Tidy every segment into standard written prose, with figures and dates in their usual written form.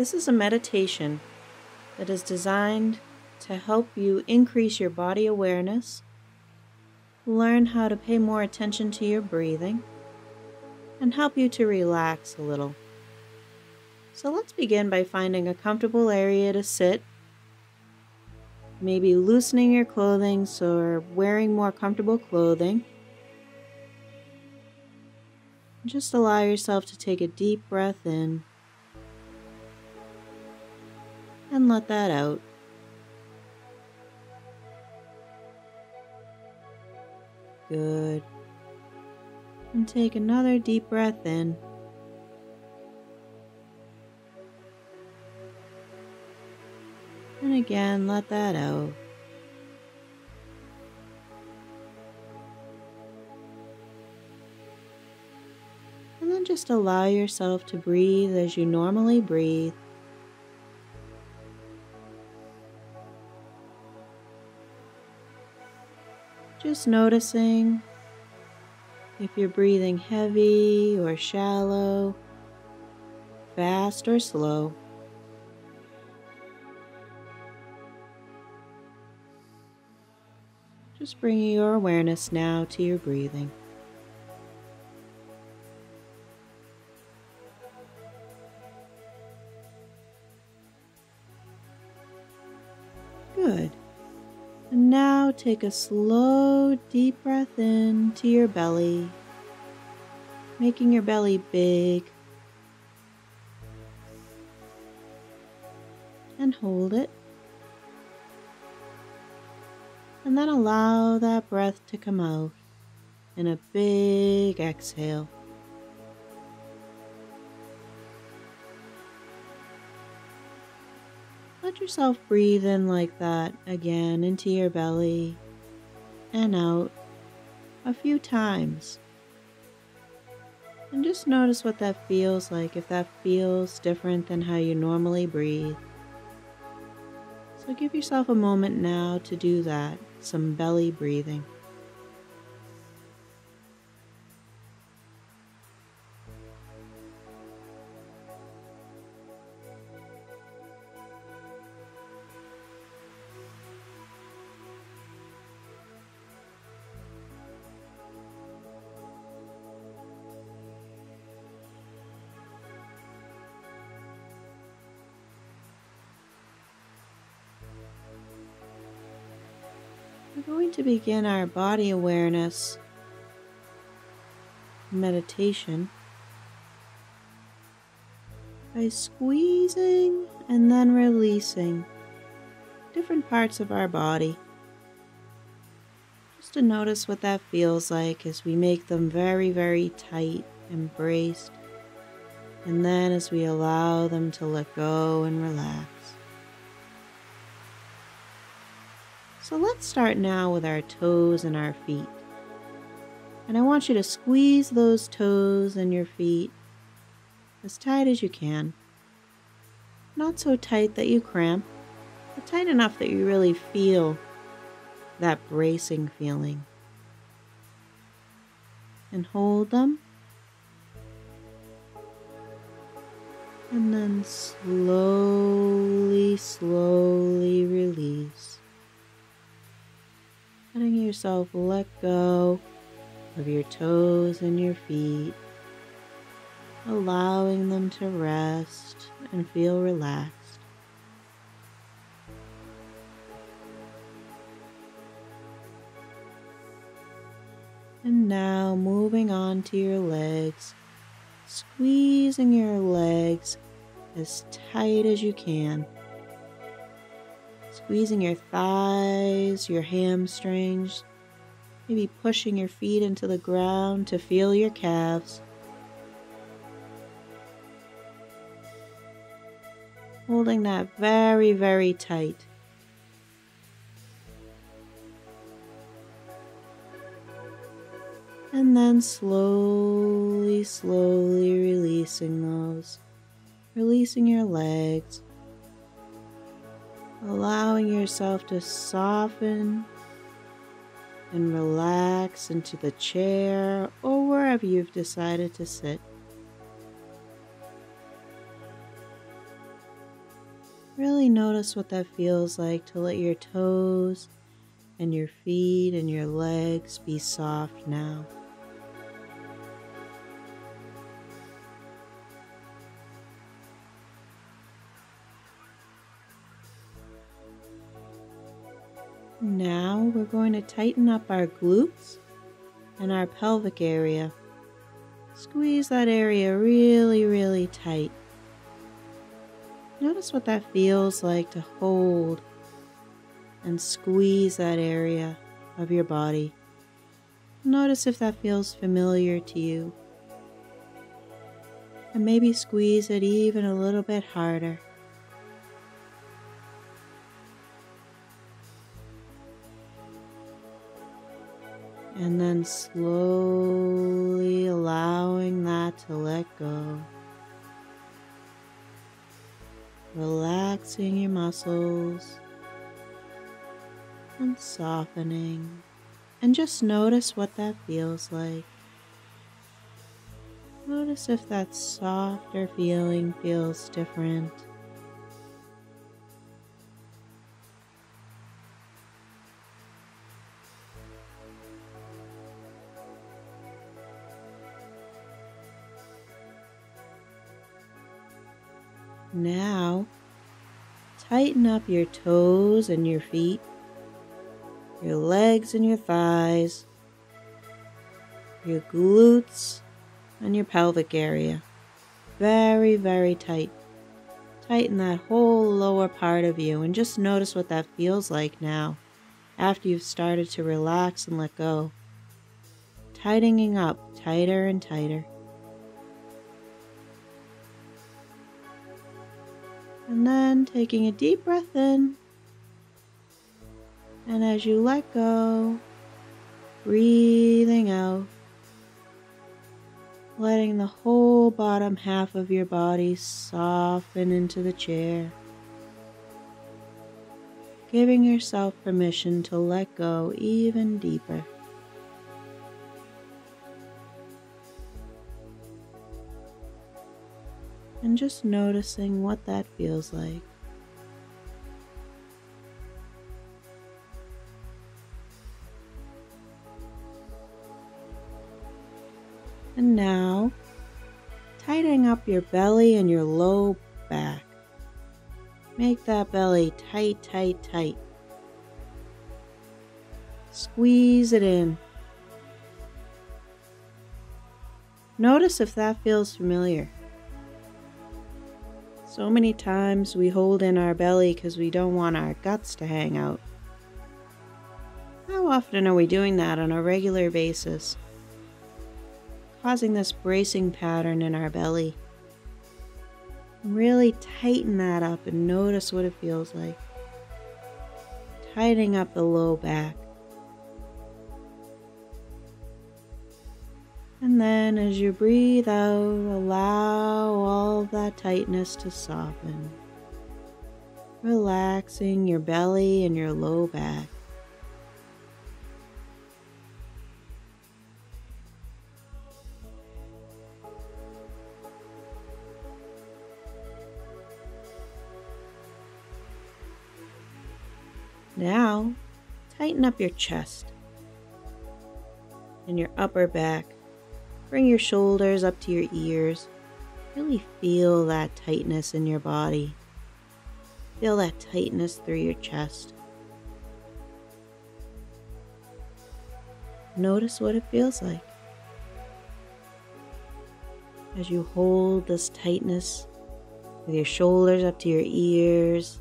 This is a meditation that is designed to help you increase your body awareness, learn how to pay more attention to your breathing, and help you to relax a little. So let's begin by finding a comfortable area to sit, maybe loosening your clothing or wearing more comfortable clothing. Just allow yourself to take a deep breath in and let that out. Good. And take another deep breath in. And again, let that out. And then just allow yourself to breathe as you normally breathe. Just noticing if you're breathing heavy or shallow, fast or slow. Just bringing your awareness now to your breathing. Good. And now take a slow, deep breath in to your belly, making your belly big, and hold it, and then allow that breath to come out in a big exhale. Let yourself breathe in like that again into your belly and out a few times. And just notice what that feels like, if that feels different than how you normally breathe. So give yourself a moment now to do that, some belly breathing. We're going to begin our body awareness meditation by squeezing and then releasing different parts of our body, just to notice what that feels like as we make them very, very tight and braced, and then as we allow them to let go and relax. So let's start now with our toes and our feet. And I want you to squeeze those toes and your feet as tight as you can. Not so tight that you cramp, but tight enough that you really feel that bracing feeling. And hold them. And then slowly, slowly release. Letting yourself let go of your toes and your feet, allowing them to rest and feel relaxed. And now moving on to your legs, squeezing your legs as tight as you can. Squeezing your thighs, your hamstrings, maybe pushing your feet into the ground to feel your calves. Holding that very, very tight. And then slowly, slowly releasing those, releasing your legs. Allowing yourself to soften and relax into the chair or wherever you've decided to sit. Really notice what that feels like to let your toes and your feet and your legs be soft now. Now we're going to tighten up our glutes and our pelvic area. Squeeze that area really, really tight. Notice what that feels like to hold and squeeze that area of your body. Notice if that feels familiar to you. And maybe squeeze it even a little bit harder. And then slowly allowing that to let go. Relaxing your muscles and softening. And just notice what that feels like. Notice if that softer feeling feels different. Now, tighten up your toes and your feet, your legs and your thighs, your glutes and your pelvic area. Very, very tight. Tighten that whole lower part of you and just notice what that feels like now after you've started to relax and let go. Tightening up tighter and tighter. And then taking a deep breath in, and as you let go, breathing out, letting the whole bottom half of your body soften into the chair, giving yourself permission to let go even deeper. And just noticing what that feels like. And now, tightening up your belly and your low back. Make that belly tight, tight, tight. Squeeze it in. Notice if that feels familiar. So many times we hold in our belly because we don't want our guts to hang out. How often are we doing that on a regular basis, causing this bracing pattern in our belly? Really tighten that up and notice what it feels like. Tightening up the low back. And then as you breathe out, allow all of that tightness to soften, relaxing your belly and your low back. Now, tighten up your chest and your upper back. Bring your shoulders up to your ears. Really feel that tightness in your body. Feel that tightness through your chest. Notice what it feels like. As you hold this tightness with your shoulders up to your ears,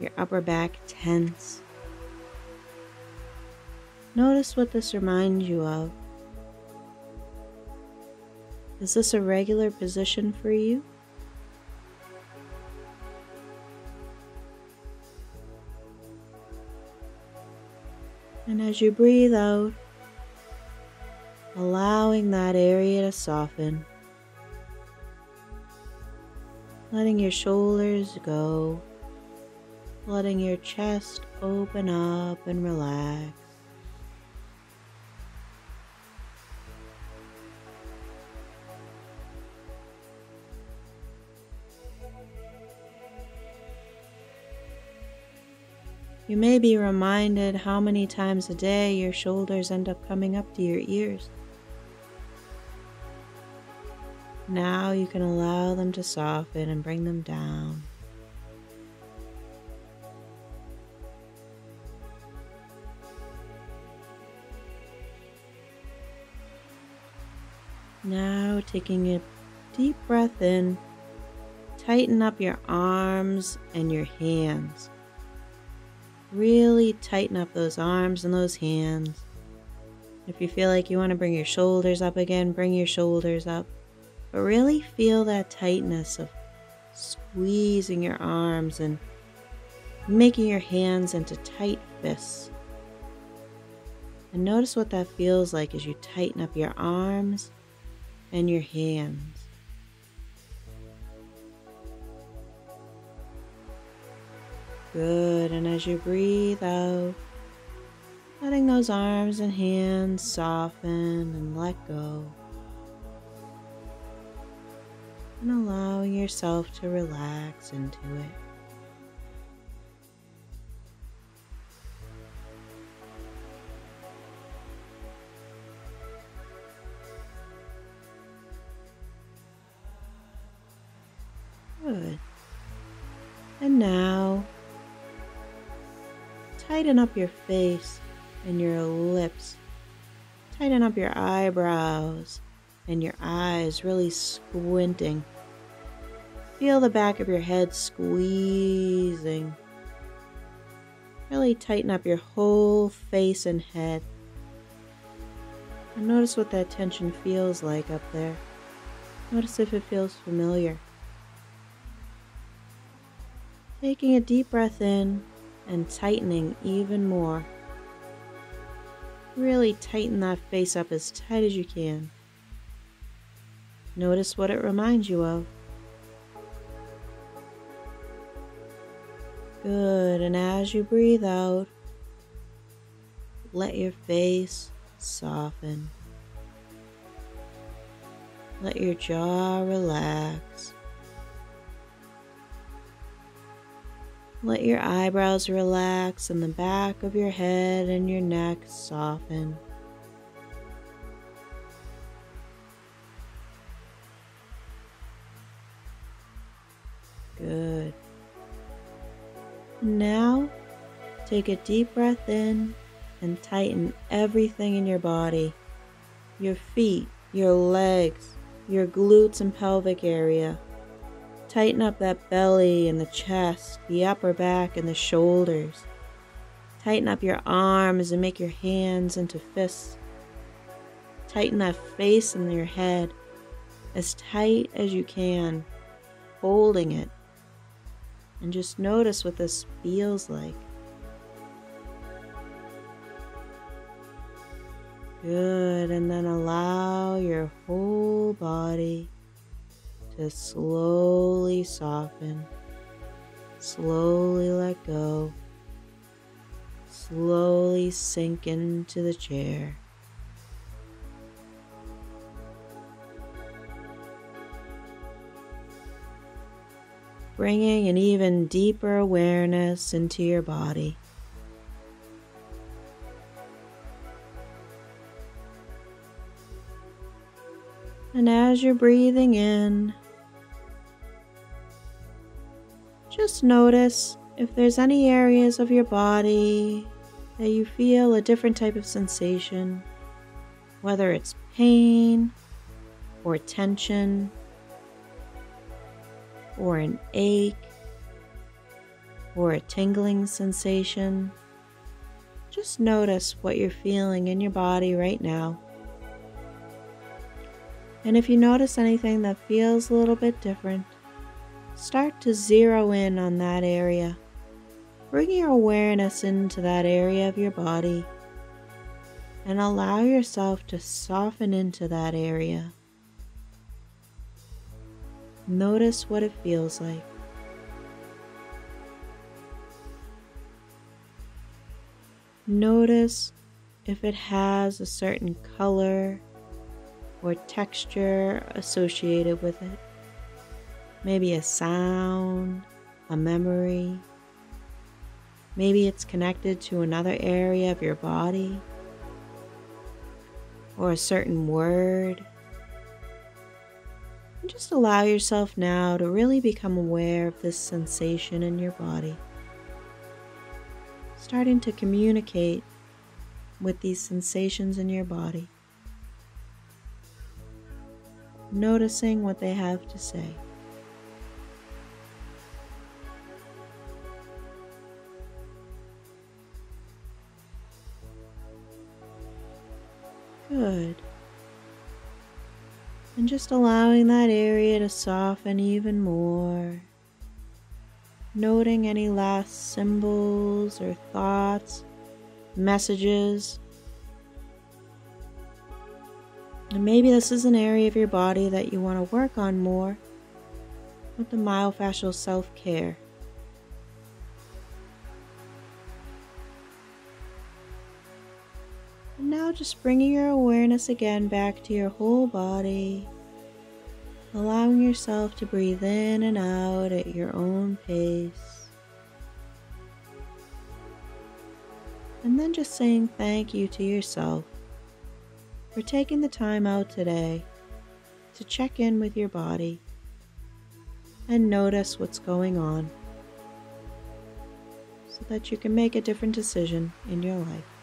your upper back tense. Notice what this reminds you of. Is this a regular position for you? And as you breathe out, allowing that area to soften, letting your shoulders go, letting your chest open up and relax. You may be reminded how many times a day your shoulders end up coming up to your ears. Now you can allow them to soften and bring them down. Now taking a deep breath in, tighten up your arms and your hands. Really tighten up those arms and those hands. If you feel like you want to bring your shoulders up again, bring your shoulders up. But really feel that tightness of squeezing your arms and making your hands into tight fists. And notice what that feels like as you tighten up your arms and your hands. Good, and as you breathe out, letting those arms and hands soften and let go. And allowing yourself to relax into it. Good. And now, tighten up your face and your lips. Tighten up your eyebrows and your eyes, really squinting. Feel the back of your head squeezing. Really tighten up your whole face and head. And notice what that tension feels like up there. Notice if it feels familiar. Taking a deep breath in and tightening even more. Really tighten that face up as tight as you can. Notice what it reminds you of. Good, and as you breathe out, let your face soften. Let your jaw relax. Let your eyebrows relax and the back of your head and your neck soften. Good. Now, take a deep breath in and tighten everything in your body. Your feet, your legs, your glutes and pelvic area. Tighten up that belly and the chest, the upper back and the shoulders. Tighten up your arms and make your hands into fists. Tighten that face and your head as tight as you can, holding it. And just notice what this feels like. Good, and then allow your whole body to slowly soften, slowly let go, slowly sink into the chair. Bringing an even deeper awareness into your body. And as you're breathing in, just notice if there's any areas of your body that you feel a different type of sensation, whether it's pain or tension, or an ache, or a tingling sensation. Just notice what you're feeling in your body right now. And if you notice anything that feels a little bit different, start to zero in on that area. Bring your awareness into that area of your body and allow yourself to soften into that area. Notice what it feels like. Notice if it has a certain color or texture associated with it. Maybe a sound, a memory. Maybe it's connected to another area of your body or a certain word. And just allow yourself now to really become aware of this sensation in your body, starting to communicate with these sensations in your body, noticing what they have to say. Good. And just allowing that area to soften even more, noting any last symbols or thoughts, messages. And maybe this is an area of your body that you want to work on more with the myofascial self-care. And now just bringing your awareness again back to your whole body, allowing yourself to breathe in and out at your own pace. And then just saying thank you to yourself for taking the time out today to check in with your body and notice what's going on so that you can make a different decision in your life.